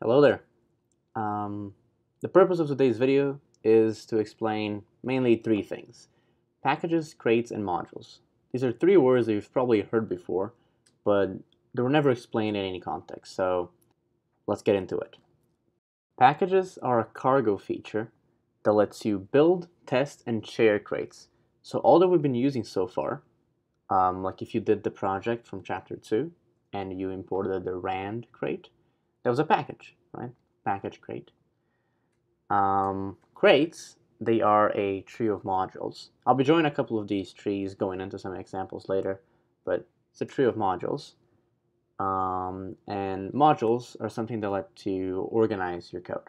Hello there. The purpose of today's video is to explain mainly three things: packages, crates, and modules. These are three words that you've probably heard before, but they were never explained in any context, so let's get into it. Packages are a cargo feature that lets you build, test, and share crates. So all that we've been using so far, like if you did the project from Chapter 2 and you imported the Rand crate, that was a package, right? Package crate. Crates, they are a tree of modules. I'll be drawing a couple of these trees going into some examples later, but it's a tree of modules. And modules are something that let you organize your code.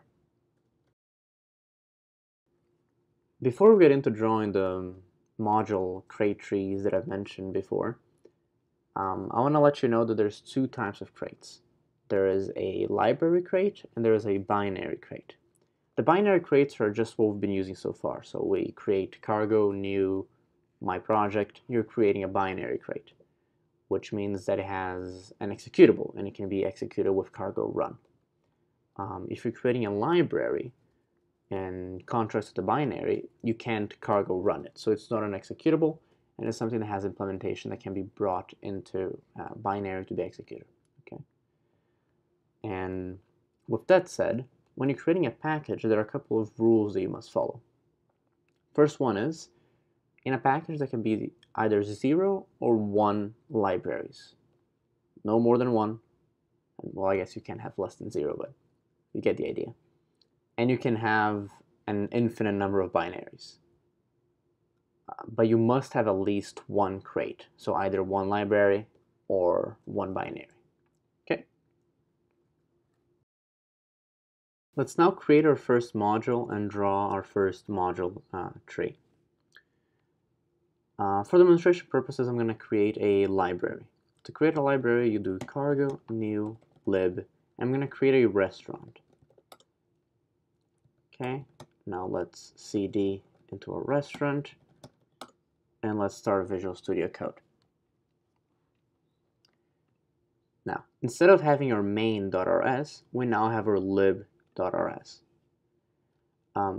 Before we get into drawing the module crate trees that I've mentioned before, I want to let you know that there's two types of crates. There is a library crate and there is a binary crate. The binary crates are just what we've been using so far. So we create cargo, new, my project. You're creating a binary crate, which means that it has an executable and it can be executed with cargo run. If you're creating a library, in contrast to the binary, you can't cargo run it. So it's not an executable, and it's something that has implementation that can be brought into binary to be executed. And with that said, when you're creating a package, there are a couple of rules that you must follow. First one is, in a package there can be either 0 or 1 libraries. No more than one. Well, I guess you can have less than 0, but you get the idea. And you can have an infinite number of binaries. But you must have at least one crate, so either one library or one binary. Let's now create our first module and draw our first module tree. For demonstration purposes, I'm going to create a library. To create a library, you do cargo, new, lib. I'm going to create a restaurant. Okay, now let's cd into a restaurant and let's start Visual Studio Code. Now, instead of having our main.rs, we now have our lib.rs.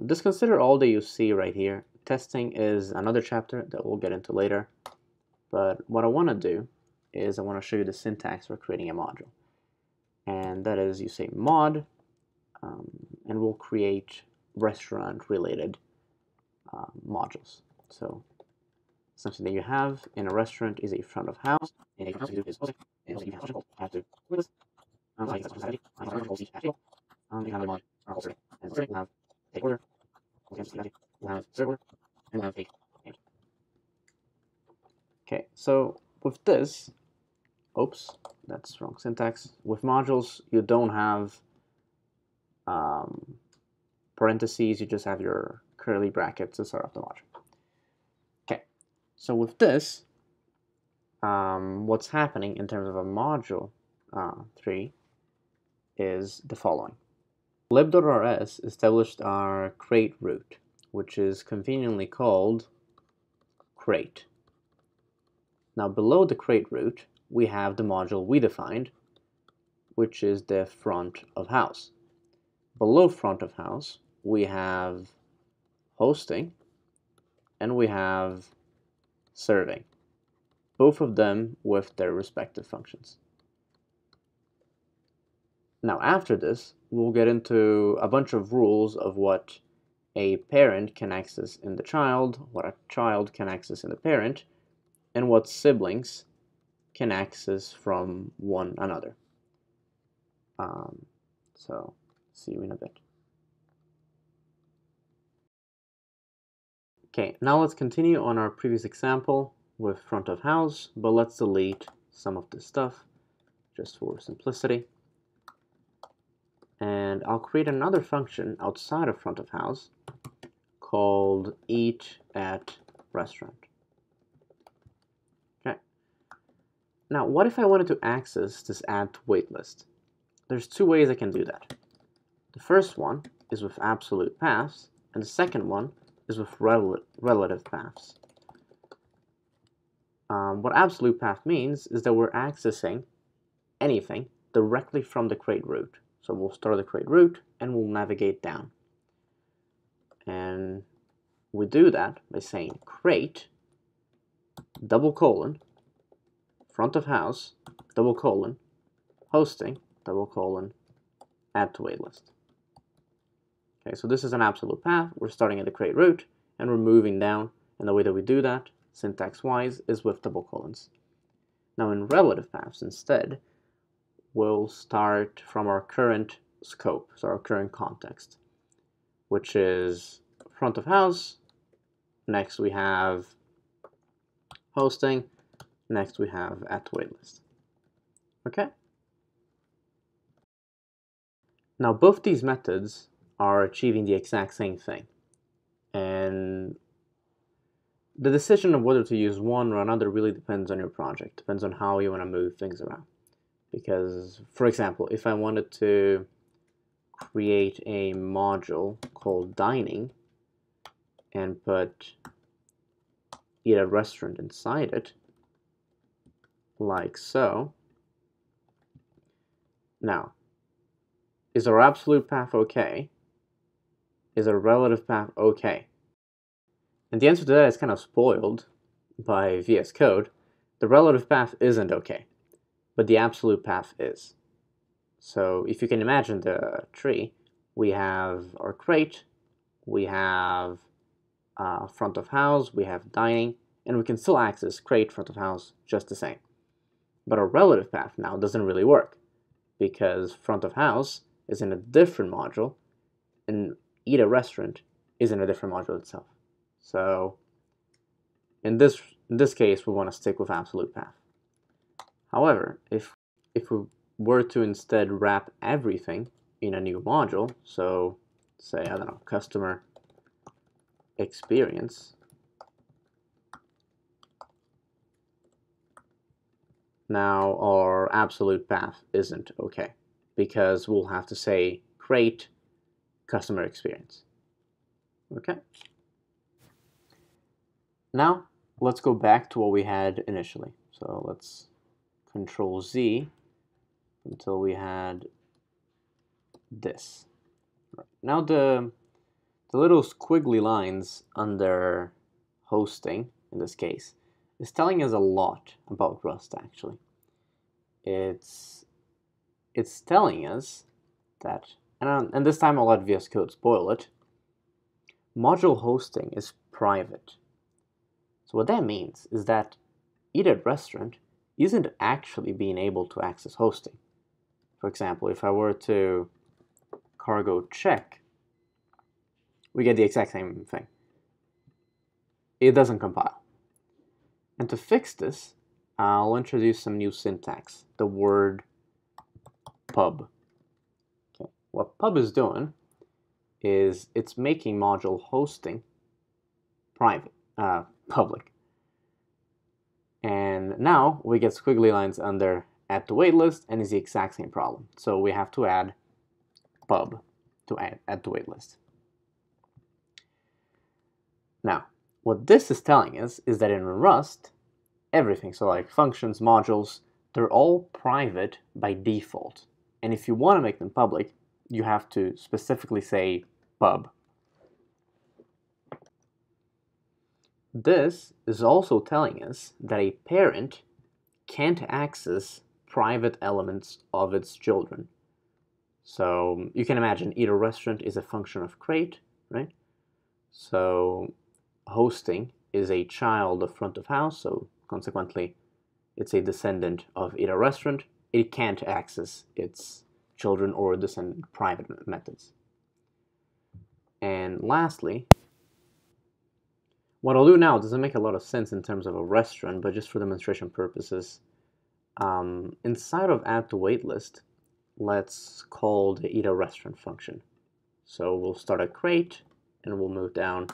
Just consider all that you see right here. Testing is another chapter that we'll get into later, but what I want to do is I want to show you the syntax for creating a module, and that is you say mod, and we'll create restaurant related modules. So something that you have in a restaurant is a front of house, and you have to do this, you have a mod, or also, and so you have take order, you have server, and you have take page. Okay, so with this, oops, that's wrong syntax. With modules, you don't have parentheses, you just have your curly brackets to start off the module. Okay, so with this, what's happening in terms of a module tree is the following. Lib.rs established our crate root, which is conveniently called crate. Now below the crate root, we have the module we defined, which is the front of house. Below front of house, we have hosting and we have serving, both of them with their respective functions. Now after this, we'll get into a bunch of rules of what a parent can access in the child, what a child can access in the parent, and what siblings can access from one another. So, see you in a bit. Okay, now let's continue on our previous example with front of house, but let's delete some of this stuff just for simplicity. And I'll create another function outside of front of house called eat at restaurant. Okay. Now, what if I wanted to access this add to wait list? There's two ways I can do that. The first one is with absolute paths, and the second one is with relative paths. What absolute path means is that we're accessing anything directly from the crate root. So we'll start the create route and we'll navigate down. And we do that by saying create : front of house : hosting : add to waitlist. Okay, so this is an absolute path. We're starting at the create route and we're moving down, and the way that we do that syntax wise is with : . Now in relative paths instead, we'll start from our current scope, so our current context, which is front of house. Next we have hosting. Next we have add to waitlist. Okay. Now both these methods are achieving the exact same thing, and the decision of whether to use one or another really depends on your project, depends on how you want to move things around. Because, for example, if I wanted to create a module called dining and put eat at restaurant inside it, like so. Now, is our absolute path okay? Is our relative path okay? And the answer to that is kind of spoiled by VS Code. The relative path isn't okay, but the absolute path is. So if you can imagine the tree, we have our crate, we have front of house, we have dining, and we can still access crate, front of house just the same. But our relative path now doesn't really work, because front of house is in a different module and eat at restaurant is in a different module itself. So in this case, we want to stick with absolute path. However, if we were to instead wrap everything in a new module, so say, I don't know, customer experience. Now our absolute path isn't okay, because we'll have to say create customer experience. Okay. Now let's go back to what we had initially. So let's Control-Z until we had this. Right. Now the little squiggly lines under hosting, in this case, is telling us a lot about Rust, actually. It's telling us that, and this time I'll let VS Code spoil it, module hosting is private. So what that means is that eat at restaurant isn't actually being able to access hosting. For example, if I were to cargo check, we get the exact same thing. It doesn't compile. And to fix this, I'll introduce some new syntax, the word pub. Okay. What pub is doing is it's making module hosting private, public. And now we get squiggly lines under add to waitlist, and it's the exact same problem. So we have to add pub to add to waitlist. Now, what this is telling us is that in Rust, everything, so like functions, modules, they're all private by default. And if you want to make them public, you have to specifically say pub. This is also telling us that a parent can't access private elements of its children. So you can imagine eat at restaurant is a function of crate, right? So hosting is a child of front of house, so consequently it's a descendant of eat at restaurant. It can't access its children or descendant private methods. And lastly, what I'll do now doesn't make a lot of sense in terms of a restaurant, but just for demonstration purposes, inside of add to waitlist, let's call the eat at restaurant function. So we'll start at crate and we'll move down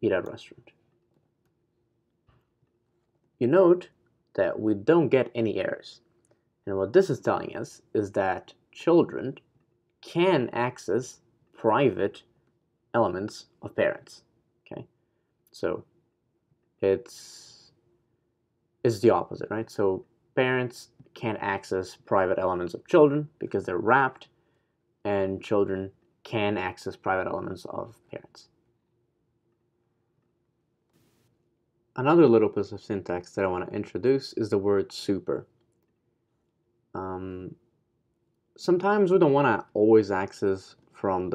eat at restaurant. You note that we don't get any errors. And what this is telling us is that children can access private elements of parents. So it's the opposite, right? So parents can't access private elements of children because they're wrapped, and children can access private elements of parents. Another little piece of syntax that I want to introduce is the word super. Sometimes we don't want to always access from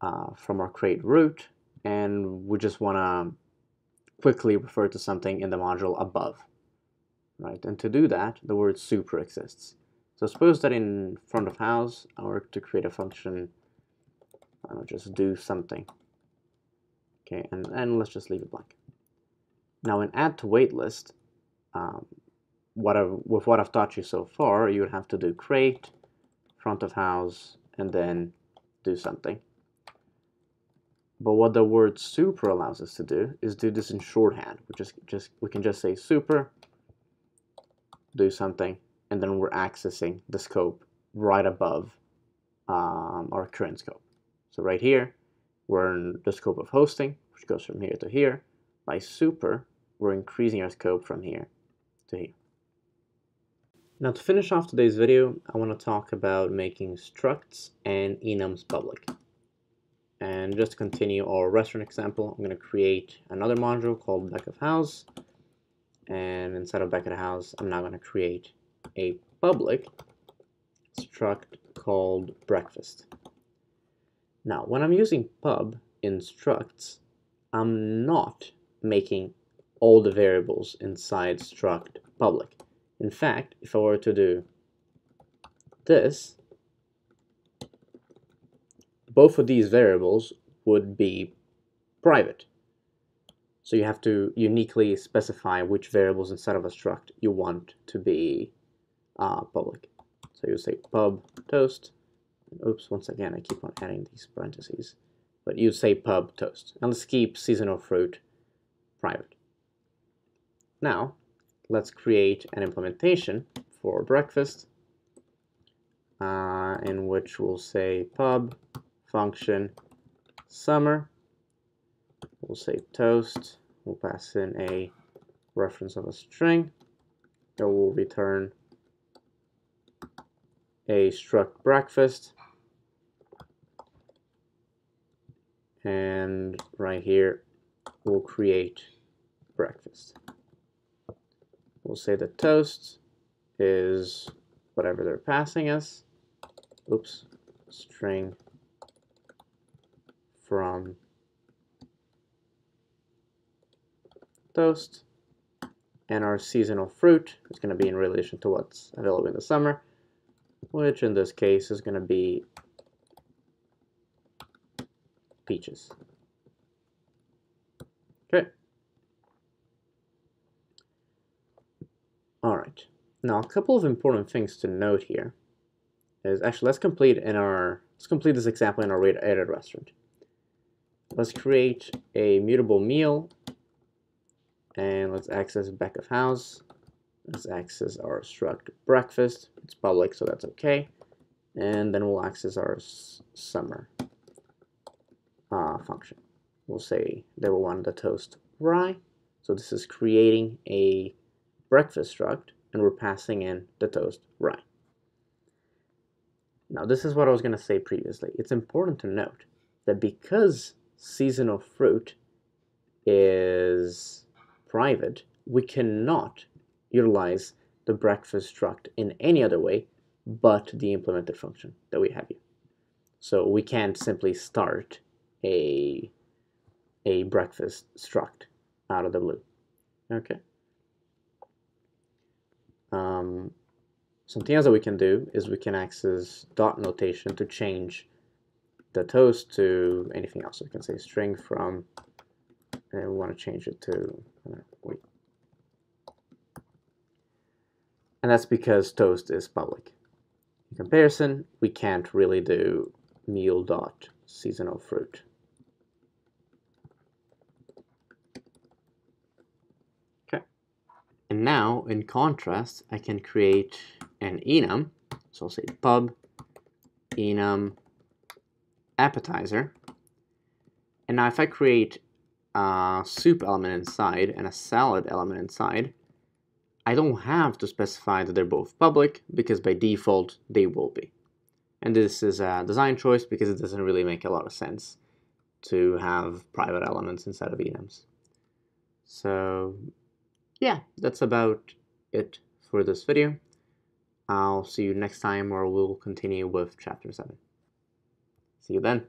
our create root, and we just want to quickly refer to something in the module above, right? And to do that, the word super exists. So suppose that in front of house, I were to create a function, I'll just do something. Okay, and let's just leave it blank. Now in add to wait list, with what I've taught you so far, you would have to do create, front of house, and then do something. But what the word super allows us to do is do this in shorthand, which is we can just say super, do something, and then we're accessing the scope right above our current scope. So right here, we're in the scope of hosting, which goes from here to here. By super, we're increasing our scope from here to here. Now to finish off today's video, I want to talk about making structs and enums public. And just to continue our restaurant example, I'm going to create another module called back of house. And inside of back of house, I'm now going to create a public struct called breakfast. Now, when I'm using pub in structs, I'm not making all the variables inside struct public. In fact, if I were to do this, both of these variables would be private. So you have to uniquely specify which variables inside of a struct you want to be public. So you say pub toast. Oops, once again, I keep on adding these parentheses. But you say pub toast. And let's keep seasonal fruit private. Now, let's create an implementation for breakfast in which we'll say pub function summer. We'll say toast. We'll pass in a reference of a string that will return a struct breakfast, and right here we'll create breakfast. We'll say that toast is whatever they're passing us. Oops, string from toast, and our seasonal fruit is going to be in relation to what's available in the summer, which in this case is going to be peaches. Okay. All right. Now a couple of important things to note here is actually let's complete this example in our rated restaurant. Let's create a mutable meal, and let's access back of house. Let's access our struct breakfast. It's public, so that's okay. And then we'll access our summer function. We'll say that we want the toast rye. So this is creating a breakfast struct, and we're passing in the toast rye. Now this is what I was going to say previously. It's important to note that because seasonal fruit is private, we cannot utilize the breakfast struct in any other way but the implemented function that we have here. So we can't simply start a breakfast struct out of the blue. Okay. Something else that we can do is we can access dot notation to change the toast to anything else. So we can say string from, and we want to change it to wait. And that's because toast is public. In comparison, we can't really do meal.seasonal fruit. Okay. And now, in contrast, I can create an enum. So I'll say pub enum appetizer. And now if I create a soup element inside and a salad element inside, I don't have to specify that they're both public because by default they will be. And this is a design choice because it doesn't really make a lot of sense to have private elements inside of enums. So yeah, that's about it for this video. I'll see you next time, or we'll continue with Chapter 7. See you then.